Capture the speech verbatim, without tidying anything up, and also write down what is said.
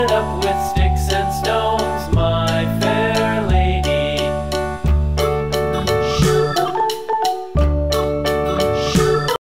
it up with sticks and stones.